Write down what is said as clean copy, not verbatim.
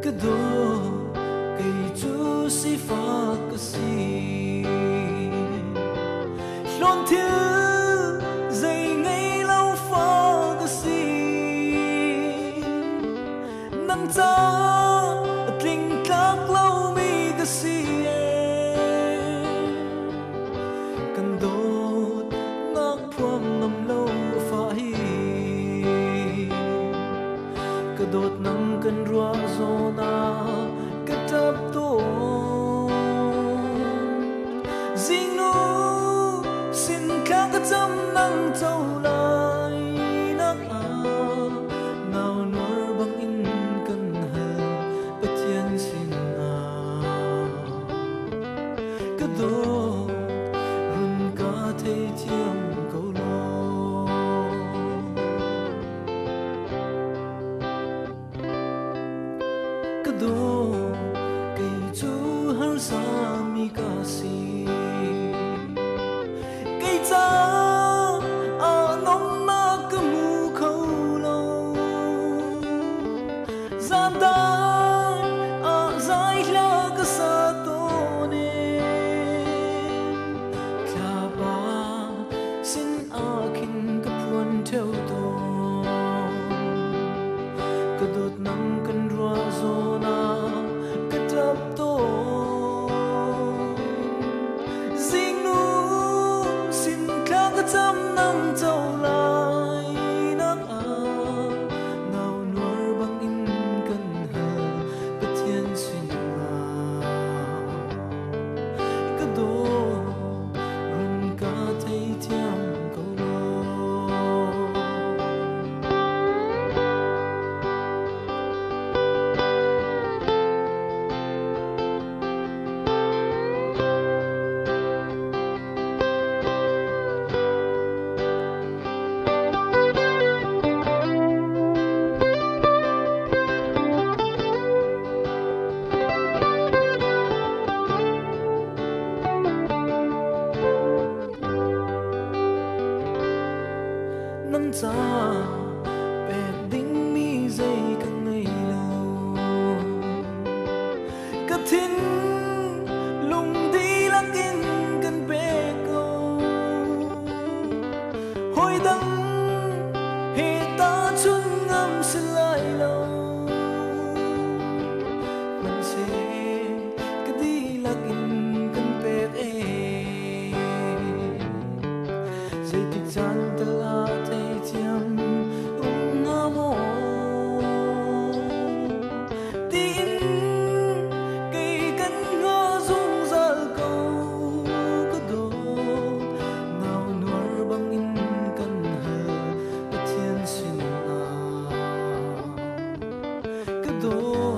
Kadoo kaitu sifakasi Lontil zay ngay lau fakasi Namta at lingkak lau migasi Kandot nakpwam nam lau fahi Kadot nam kanrua zona do